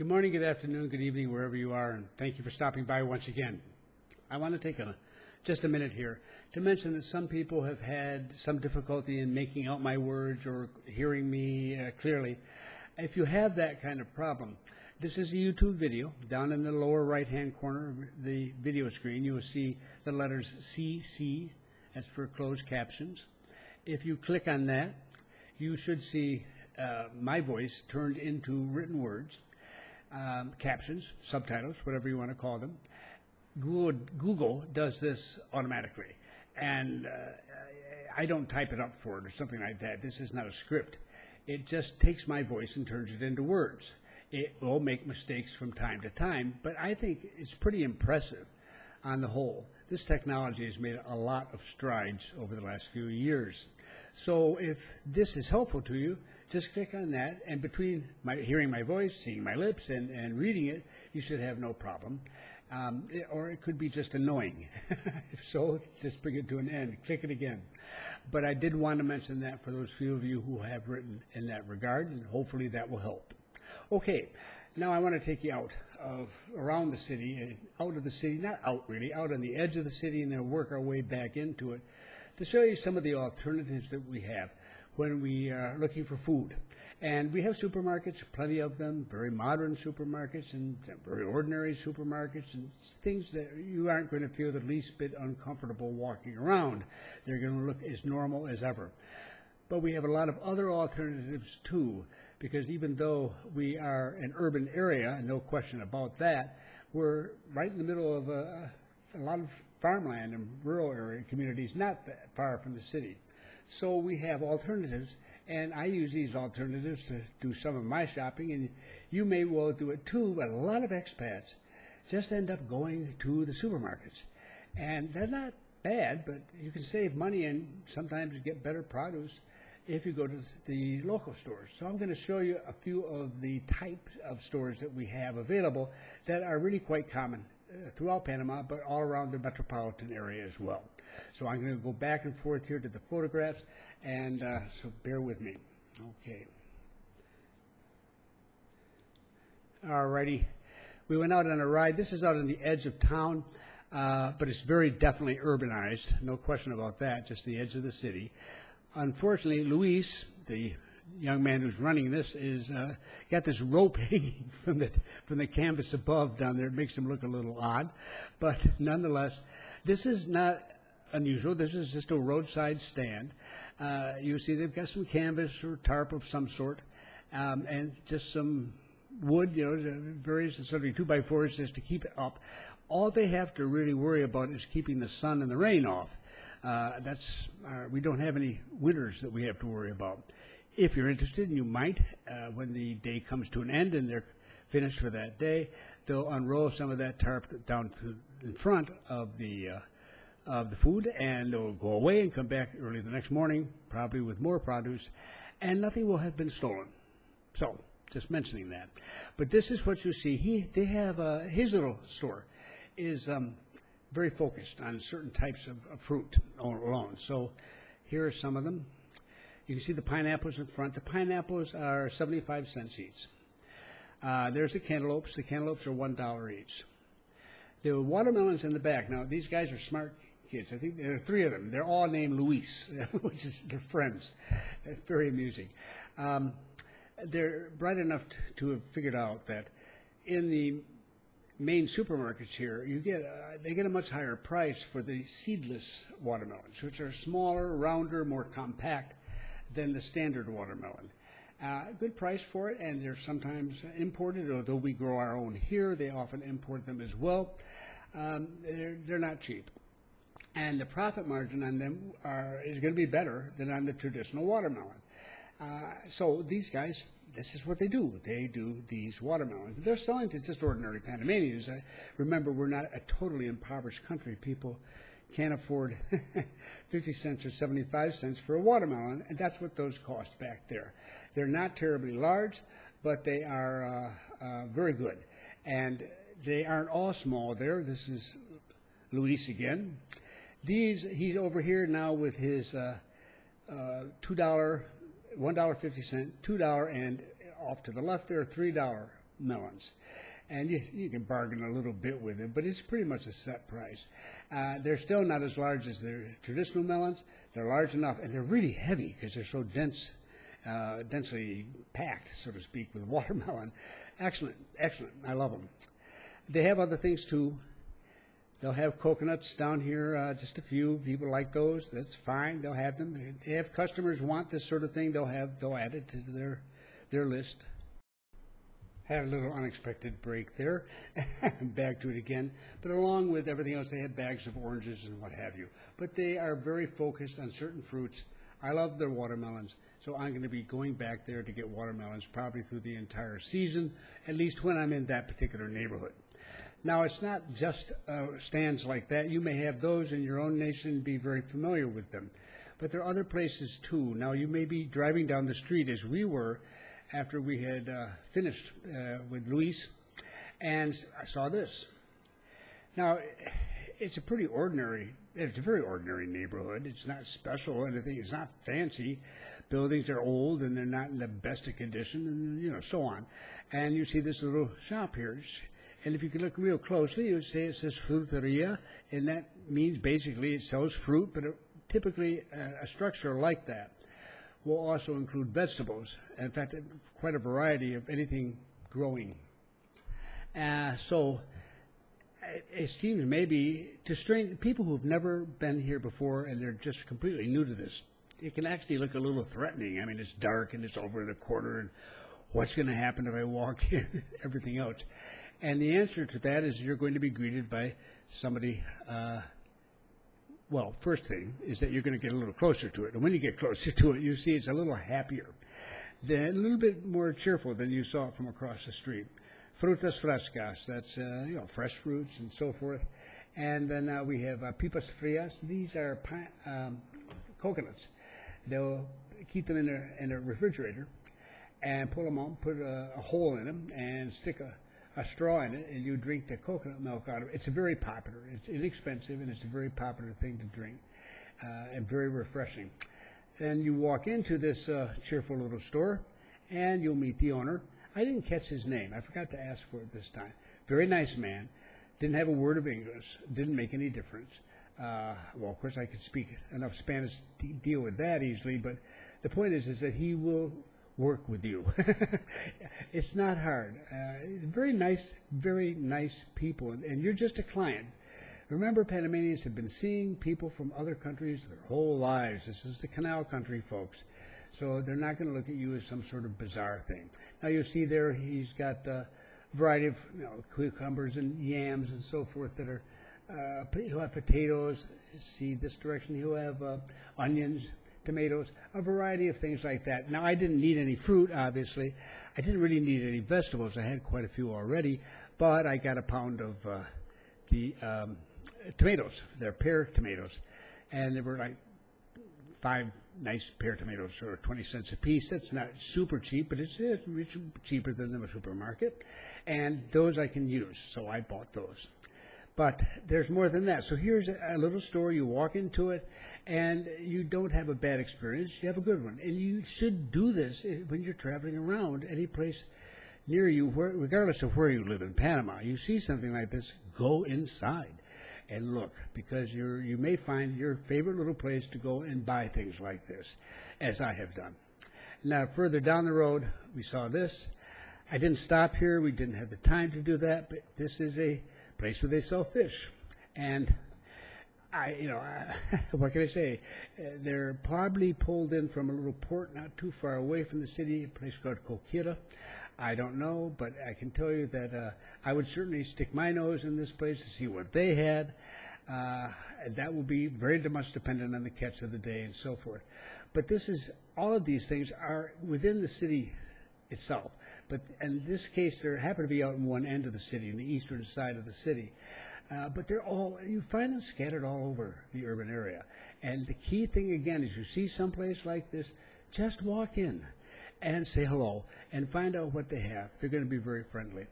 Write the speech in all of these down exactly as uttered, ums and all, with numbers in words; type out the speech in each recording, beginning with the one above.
Good morning, good afternoon, good evening, wherever you are, and thank you for stopping by once again. I want to take a, just a minute here to mention that some people have had some difficulty in making out my words or hearing me uh, clearly. If you have that kind of problem, this is a YouTube video. Down in the lower right-hand corner of the video screen, you will see the letters C C, that's for closed captions. If you click on that, you should see uh, my voice turned into written words. Um, captions, subtitles, whatever you want to call them. Google, Google does this automatically, and uh, I don't type it up for it or something like that. This is not a script. It just takes my voice and turns it into words. It will make mistakes from time to time, but I think it's pretty impressive on the whole. This technology has made a lot of strides over the last few years. So if this is helpful to you, just click on that, and between my, hearing my voice, seeing my lips, and, and reading it, you should have no problem. Um, it, or it could be just annoying. If so, just bring it to an end. Click it again. But I did want to mention that for those few of you who have written in that regard, and hopefully that will help. Okay, now I want to take you out of around the city, and out of the city, not out really, out on the edge of the city, and then work our way back into it to show you some of the alternatives that we have when we are looking for food. And we have supermarkets, plenty of them, very modern supermarkets and very ordinary supermarkets, and things that you aren't going to feel the least bit uncomfortable walking around. They're going to look as normal as ever. But we have a lot of other alternatives too, because even though we are an urban area, no question about that, we're right in the middle of a, a lot of farmland and rural area communities, not that far from the city. So we have alternatives, and I use these alternatives to do some of my shopping, and you may well do it too, but a lot of expats just end up going to the supermarkets. And they're not bad, but you can save money and sometimes you get better produce if you go to the local stores. So I'm going to show you a few of the types of stores that we have available that are really quite common throughout Panama, but all around the metropolitan area as well. So I'm going to go back and forth here to the photographs, and uh, so bear with me. Okay. Alrighty. We went out on a ride. This is out on the edge of town, uh, but it's very definitely urbanized. No question about that, just the edge of the city. Unfortunately, Luis, the young man who's running this, is uh, got this rope hanging from the from the canvas above down there. It makes him look a little odd, but nonetheless, this is not unusual. This is just a roadside stand. Uh, you see, they've got some canvas or tarp of some sort, um, and just some wood, you know, various sort of two by fours just to keep it up. All they have to really worry about is keeping the sun and the rain off. Uh, that's our, we don't have any winters that we have to worry about. If you're interested, and you might, uh, when the day comes to an end and they're finished for that day, they'll unroll some of that tarp down to in front of the uh, of the food, and they'll go away and come back early the next morning, probably with more produce, and nothing will have been stolen. So, just mentioning that. But this is what you see. He, they have uh, his little store is um, very focused on certain types of, of fruit alone. So, here are some of them. You can see the pineapples in front. The pineapples are seventy-five cents each. Uh, there's the cantaloupes. The cantaloupes are one dollar each. The watermelons in the back. Now, these guys are smart kids. I think there are three of them. They're all named Luis, which is their friends. Very amusing. Um, they're bright enough to have figured out that in the main supermarkets here, you get uh, they get a much higher price for the seedless watermelons, which are smaller, rounder, more compact than the standard watermelon. Uh, good price for it, and they're sometimes imported, although we grow our own here, they often import them as well. Um, they're, they're not cheap. And the profit margin on them are, is gonna be better than on the traditional watermelon. Uh, so these guys, this is what they do. They do these watermelons. They're selling to just ordinary Panamanians. I remember, we're not a totally impoverished country. People can't afford fifty cents or seventy-five cents for a watermelon, and that's what those cost back there. They're not terribly large, but they are uh, uh, very good. And they aren't all small there. This is Luis again. These, he's over here now with his uh, uh, two dollar, one dollar fifty cent, two dollar, and off to the left there, three dollar melons. And you, you can bargain a little bit with it, but it's pretty much a set price. Uh, they're still not as large as the traditional melons. They're large enough, and they're really heavy because they're so dense, uh, densely packed, so to speak, with watermelon. Excellent, excellent. I love them. They have other things, too. They'll have coconuts down here, uh, just a few. People like those. That's fine. They'll have them. If customers want this sort of thing, they'll, have, they'll add it to their, their list. Had a little unexpected break there. Back to it again. But along with everything else, they had bags of oranges and what have you. But they are very focused on certain fruits. I love their watermelons, so I'm going to be going back there to get watermelons probably through the entire season, at least when I'm in that particular neighborhood. Now, it's not just uh, stands like that. You may have those in your own nation and be very familiar with them. But there are other places, too. Now, you may be driving down the street, as we were, after we had uh, finished uh, with Luis, and I saw this. Now, it's a pretty ordinary, it's a very ordinary neighborhood. It's not special or anything, it's not fancy. Buildings are old and they're not in the best of condition, and you know, so on. And you see this little shop here, and if you could look real closely, you would say it says fruteria, and that means basically it sells fruit, but it, typically a, a structure like that will also include vegetables. In fact, quite a variety of anything growing. Uh, so it, it seems maybe to strange people who've never been here before and they're just completely new to this, it can actually look a little threatening. I mean, it's dark and it's over in the corner, and what's going to happen if I walk in? Everything else. And the answer to that is you're going to be greeted by somebody. Uh, Well, first thing is that you're going to get a little closer to it. And when you get closer to it, you see it's a little happier, a little bit more cheerful than you saw from across the street. Frutas frescas, that's, uh, you know, fresh fruits and so forth. And then uh, we have uh, pipas frias. These are um, coconuts. They'll keep them in their, in their refrigerator and pull them out, put a, a hole in them, and stick a a straw in it, and you drink the coconut milk out of it. It's very popular. It's inexpensive, and it's a very popular thing to drink, uh, and very refreshing. And you walk into this uh, cheerful little store, and you'll meet the owner. I didn't catch his name. I forgot to ask for it this time. Very nice man. Didn't have a word of English. Didn't make any difference. Uh, well, of course, I could speak enough Spanish to deal with that easily, but the point is, is that he will work with you. It's not hard. Uh, very nice, very nice people, and, and you're just a client. Remember, Panamanians have been seeing people from other countries their whole lives. This is the canal country, folks. So they're not going to look at you as some sort of bizarre thing. Now you'll see there he's got a variety of, you know, cucumbers and yams and so forth that are, uh, he'll have potatoes. See this direction, he'll have uh, onions, tomatoes, a variety of things like that. Now, I didn't need any fruit, obviously. I didn't really need any vegetables. I had quite a few already, but I got a pound of uh, the um, tomatoes. They're pear tomatoes, and there were like five nice pear tomatoes for twenty cents a piece. That's not super cheap, but it's, it's cheaper than the supermarket, and those I can use, so I bought those. But there's more than that. So here's a little store. You walk into it, and you don't have a bad experience. You have a good one. And you should do this when you're traveling around any place near you, where, regardless of where you live in Panama. You see something like this, go inside and look, because you're, you may find your favorite little place to go and buy things like this, as I have done. Now, further down the road, we saw this. I didn't stop here. We didn't have the time to do that, but this is a place where they sell fish, and I, you know, I, what can I say? Uh, they're probably pulled in from a little port not too far away from the city, a place called Coquita. I don't know, but I can tell you that uh, I would certainly stick my nose in this place to see what they had. Uh, that will be very much dependent on the catch of the day and so forth. But this is, all of these things are within the city itself. But in this case, they happen to be out in one end of the city, in the eastern side of the city. Uh, but they're all, you find them scattered all over the urban area. And the key thing, again, is you see someplace like this, just walk in and say hello and find out what they have. They're going to be very friendly.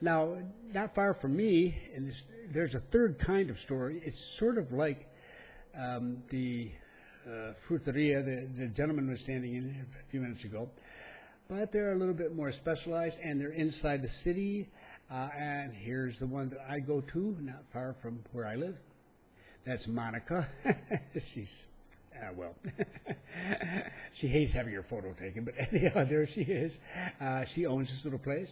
Now, not far from me, in this, there's a third kind of store. It's sort of like um, the uh, fruteria the, the gentleman was standing in a few minutes ago. but they're a little bit more specialized, and they're inside the city. Uh, and here's the one that I go to, not far from where I live. That's Monica. She's, uh, well, she hates having her photo taken, but anyhow, there she is. Uh, she owns this little place.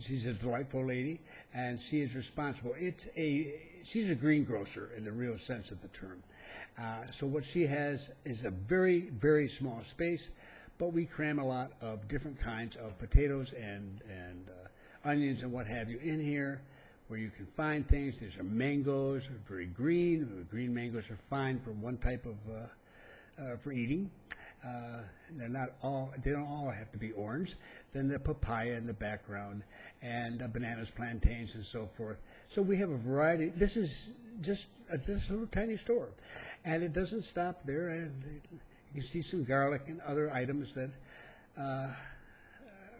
She's a delightful lady, and she is responsible. It's a, she's a greengrocer in the real sense of the term. Uh, so what she has is a very, very small space, but we cram a lot of different kinds of potatoes and, and uh, onions and what have you in here, where you can find things. These are mangoes, very green. Green mangoes are fine for one type of, uh, uh, for eating. Uh, they're not all, they don't all have to be orange. Then the papaya in the background, and uh, bananas, plantains, and so forth. So we have a variety. This is just a, just a little tiny store. And it doesn't stop there. And you can see some garlic and other items that uh,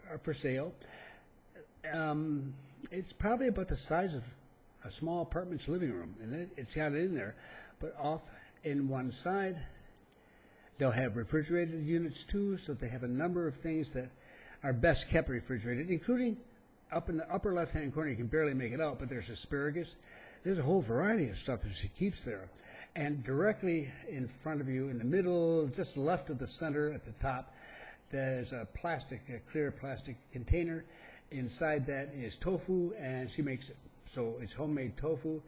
are for sale. Um, It's probably about the size of a small apartment's living room, and it, it's got it in there. But off in one side, they'll have refrigerated units too, so they have a number of things that are best kept refrigerated, including up in the upper left-hand corner. You can barely make it out, but there's asparagus. There's a whole variety of stuff that she keeps there. And directly in front of you, in the middle, just left of the center at the top, there's a plastic, a clear plastic container. Inside that is tofu, and she makes it. So it's homemade tofu,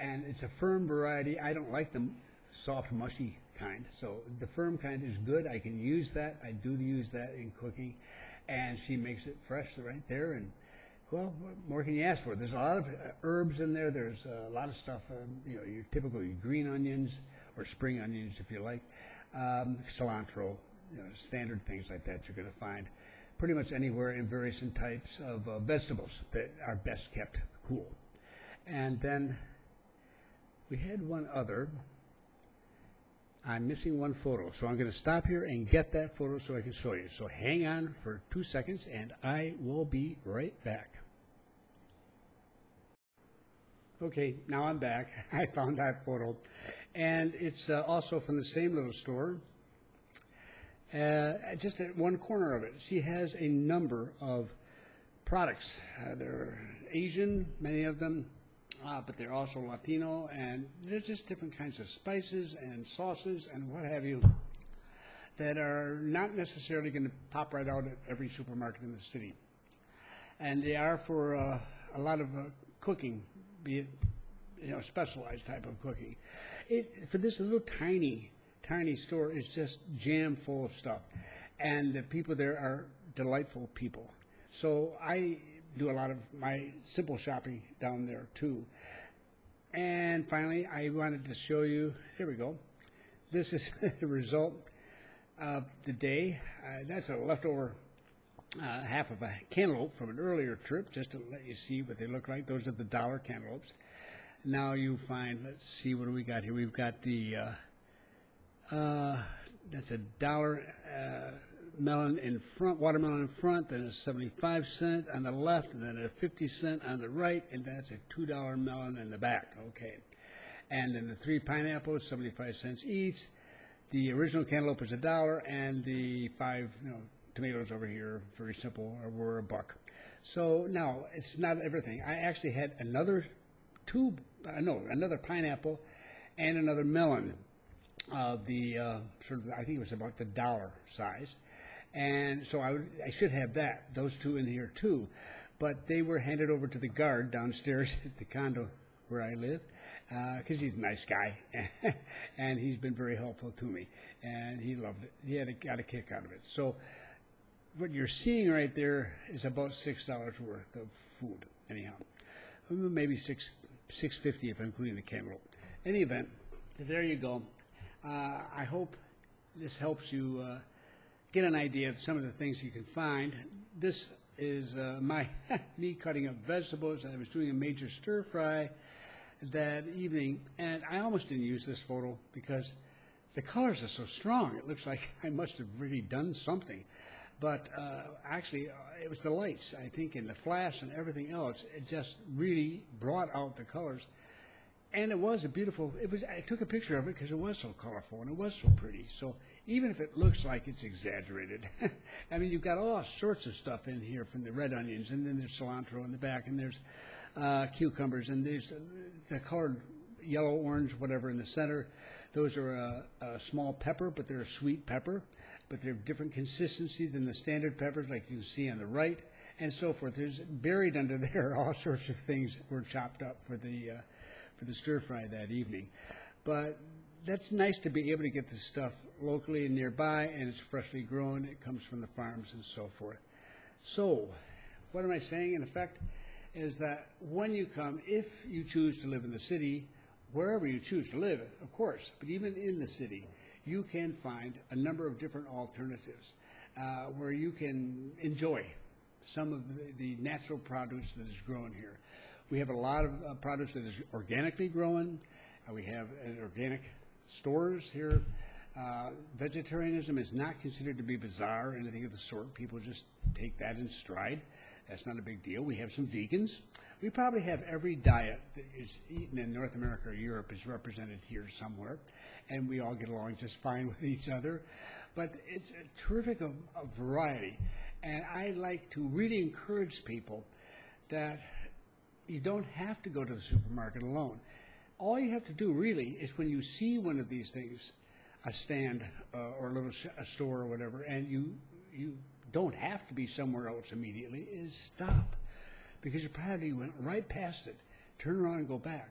and it's a firm variety. I don't like the soft, mushy kind. So the firm kind is good. I can use that. I do use that in cooking, and she makes it fresh right there. And well, what more can you ask for? There's a lot of herbs in there. There's a lot of stuff. Um, you know, your typical green onions or spring onions, if you like, um, cilantro, you know, standard things like that you're going to find pretty much anywhere, in various types of uh, vegetables that are best kept cool. And then we had one other. I'm missing one photo, so I'm going to stop here and get that photo so I can show you. So hang on for two seconds, and I will be right back. Okay, now I'm back. I found that photo, and it's uh, also from the same little store. Uh, just at one corner of it, she has a number of products. Uh, they're Asian, many of them, uh, but they're also Latino, and there's just different kinds of spices and sauces and what have you that are not necessarily going to pop right out at every supermarket in the city. And they are for uh, a lot of uh, cooking, be it, you know, specialized type of cooking. It, for this little tiny tiny store, is just jam full of stuff, and the people there are delightful people. So I do a lot of my simple shopping down there too. And finally, I wanted to show you, here we go, this is the result of the day. Uh, that's a leftover uh, half of a cantaloupe from an earlier trip, just to let you see what they look like. Those are the dollar cantaloupes. Now you find, let's see, what do we got here? We've got the uh, Uh, that's a dollar uh, melon in front, watermelon in front, then a seventy-five cent on the left, and then a fifty cent on the right, and that's a two dollar melon in the back. Okay. And then the three pineapples, seventy-five cents each. The original cantaloupe was a dollar, and the five you know, tomatoes over here, very simple, were a buck. So now, it's not everything. I actually had another two, uh, no, another pineapple and another melon of the uh, sort of, I think it was about the dollar size, and so I, would, I should have that, those two in here too, but they were handed over to the guard downstairs at the condo where I live, because uh, he's a nice guy, and he's been very helpful to me, and he loved it. He had a, got a kick out of it. So what you're seeing right there is about six dollars worth of food, anyhow, maybe six six fifty if I'm including the cantaloupe. In any event, there you go. Uh, I hope this helps you uh, get an idea of some of the things you can find. This is uh, my me cutting up vegetables. I was doing a major stir fry that evening, and I almost didn't use this photo because the colors are so strong. It looks like I must have really done something. But uh, actually, uh, it was the lights, I think, and the flash and everything else. It just really brought out the colors. And it was a beautiful, it was, I took a picture of it because it was so colorful and it was so pretty. So even if it looks like it's exaggerated, I mean, you've got all sorts of stuff in here, from the red onions, and then there's cilantro in the back, and there's uh, cucumbers, and there's the colored yellow, orange, whatever in the center. Those are a, a small pepper, but they're a sweet pepper, but they're different consistency than the standard peppers like you can see on the right, and so forth. There's buried under there all sorts of things that were chopped up for the uh, for the stir fry that evening. But that's nice to be able to get this stuff locally and nearby, and it's freshly grown, it comes from the farms and so forth. So what am I saying in effect is that when you come, if you choose to live in the city, wherever you choose to live, of course, but even in the city, you can find a number of different alternatives uh, where you can enjoy some of the, the natural produce that is grown here. We have a lot of uh, produce that is organically grown. Uh, we have uh, organic stores here. Uh, vegetarianism is not considered to be bizarre or anything of the sort. People just take that in stride. That's not a big deal. We have some vegans. We probably have every diet that is eaten in North America or Europe is represented here somewhere, and we all get along just fine with each other. But it's a terrific a, a variety, and I like to really encourage people that you don't have to go to the supermarket alone. All you have to do really is when you see one of these things, a stand uh, or a little sh a store or whatever, and you you don't have to be somewhere else immediately, is stop, because you probably went right past it. Turn around and go back.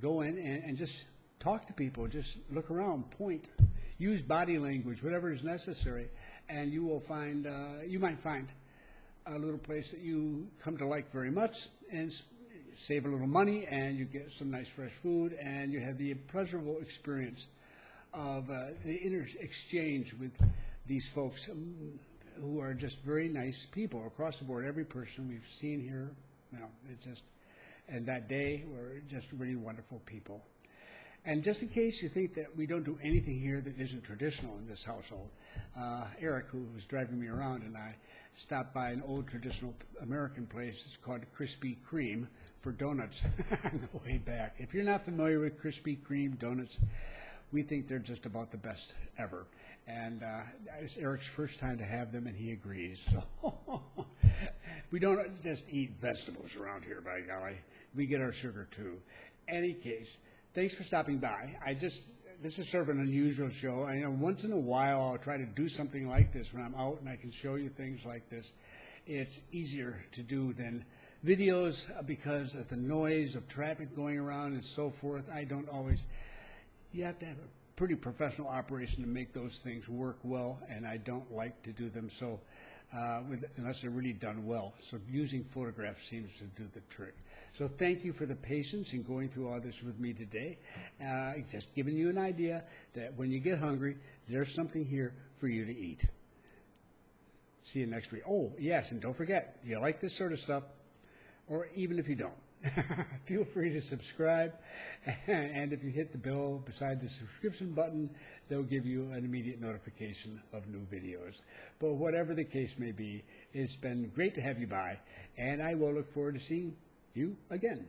Go in and, and just talk to people, just look around, point, use body language, whatever is necessary, and you will find, uh, you might find a little place that you come to like very much, and save a little money, and you get some nice fresh food, and you have the pleasurable experience of uh, the inter exchange with these folks um, who are just very nice people across the board. Every person we've seen here, you know, it's just, and that day were just really wonderful people. And just in case you think that we don't do anything here that isn't traditional in this household, uh, Eric, who was driving me around, and I stopped by an old traditional American place. It's called Krispy Kreme for donuts on the way back. If you're not familiar with Krispy Kreme donuts, we think they're just about the best ever. And uh, it's Eric's first time to have them, and he agrees. So we don't just eat vegetables around here, by golly. We get our sugar, too. Any case, thanks for stopping by. I just, this is sort of an unusual show. I know once in a while I'll try to do something like this when I'm out and I can show you things like this. It's easier to do than videos because of the noise of traffic going around and so forth. I don't always, you have to have a pretty professional operation to make those things work well, and I don't like to do them so, uh, with, unless they're really done well. So using photographs seems to do the trick. So thank you for the patience in going through all this with me today. Uh, just giving you an idea that when you get hungry, there's something here for you to eat. See you next week. Oh, yes, and don't forget, you like this sort of stuff, or even if you don't, feel free to subscribe, and if you hit the bell beside the subscription button, they'll give you an immediate notification of new videos. But whatever the case may be, it's been great to have you by, and I will look forward to seeing you again.